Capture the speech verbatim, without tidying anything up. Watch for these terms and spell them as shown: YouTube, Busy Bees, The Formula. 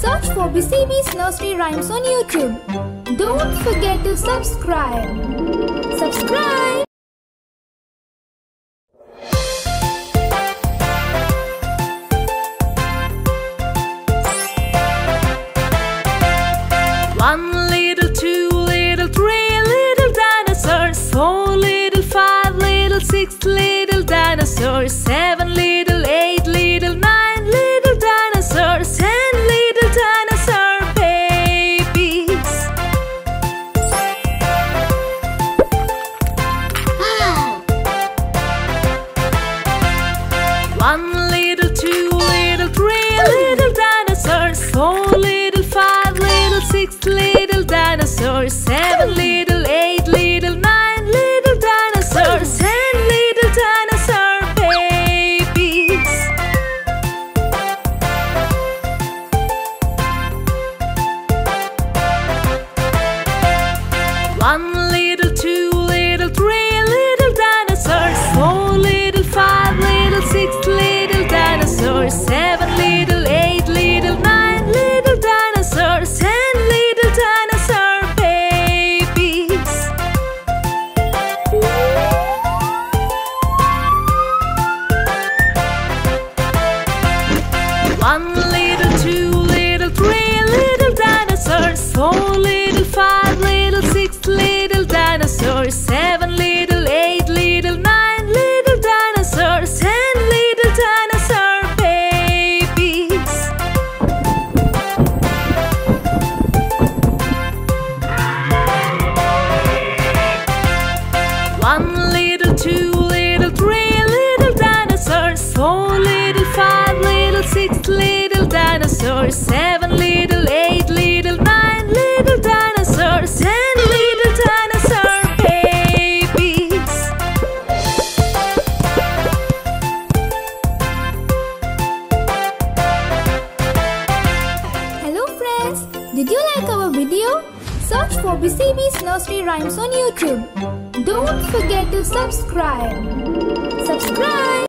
Search for Busy Bees nursery rhymes on YouTube. Don't forget to subscribe. Subscribe! One little, two little, three little dinosaurs. Four little, five little, six little dinosaurs. Seven little, eight little, nine little dinosaurs. Ten little dinosaur babies. Wow. One little, two little, three little dinosaurs. Four little, five little, six little dinosaurs. Seven little, eight little, nine little dinosaurs. Ten little dinosaur babies. One little, two little, three little dinosaurs. Four little, five little, six little dinosaurs. Seven little, eight little, nine little dinosaurs. Ten little dinosaur babies. One little, two little, three little dinosaurs. Four little, five little, six little dinosaurs. Seven little, eight little, nine little dinosaurs. Ten little dinosaur babies. One little, two little, three little dinosaurs. Four little, five little, six little dinosaurs. Seven little, eight little, nine little dinosaurs. Ten little dinosaur babies. Hello friends, did you like our video? Search for Busy Bees nursery rhymes on YouTube. Don't forget to subscribe. Subscribe!